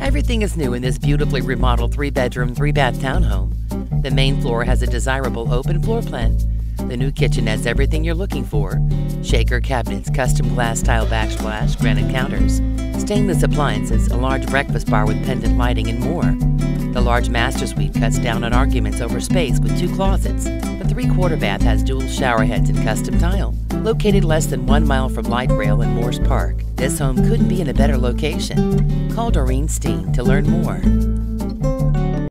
Everything is new in this beautifully remodeled 3-bedroom, 3-bath townhome. The main floor has a desirable open floor plan. The new kitchen has everything you're looking for: shaker cabinets, custom glass tile backsplash, granite counters, stainless appliances, a large breakfast bar with pendant lighting, and more. The large master suite cuts down on arguments over space with 2 closets. The 3-quarter bath has dual shower heads and custom tile. Located less than 1 mile from Light Rail in Morse Park, this home couldn't be in a better location. Call Doreen Steen to learn more.